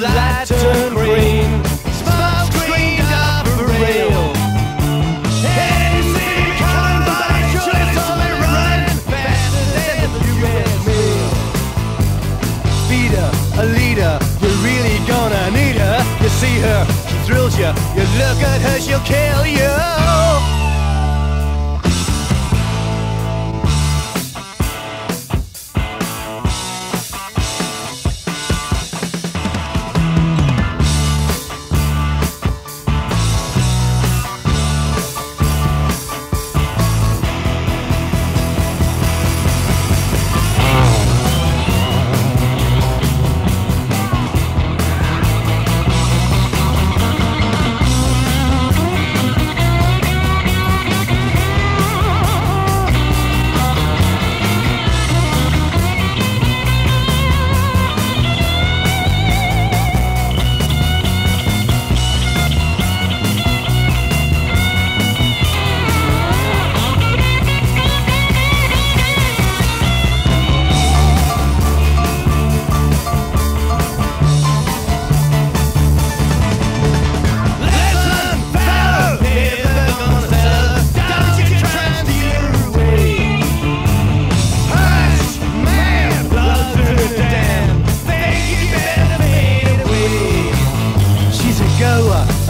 the light turned green, smoke screened up a rail. And you see me coming by the choice, only running faster than the U.S. Mail. Feed her, a leader, you're really gonna need her. You see her, she thrills you, you look at her, she'll kill you.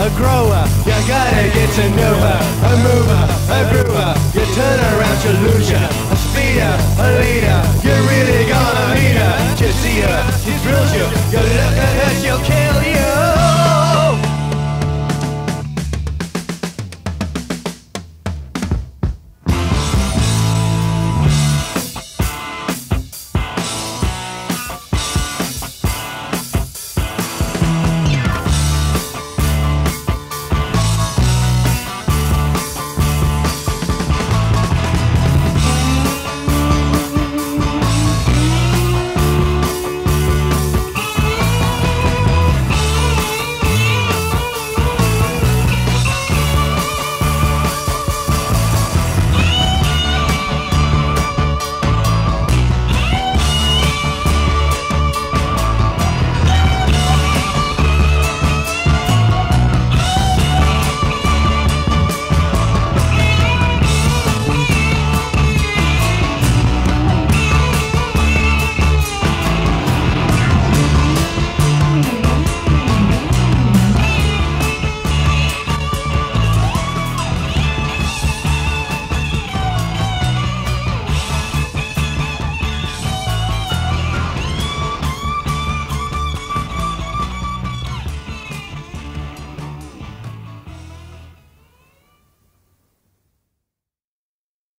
A grower, you gotta get to know her. A mover, a brewer, you turn around, you lose her. A speeder, a leader, you're really gonna meet her. You see her, she thrills you, you look at her.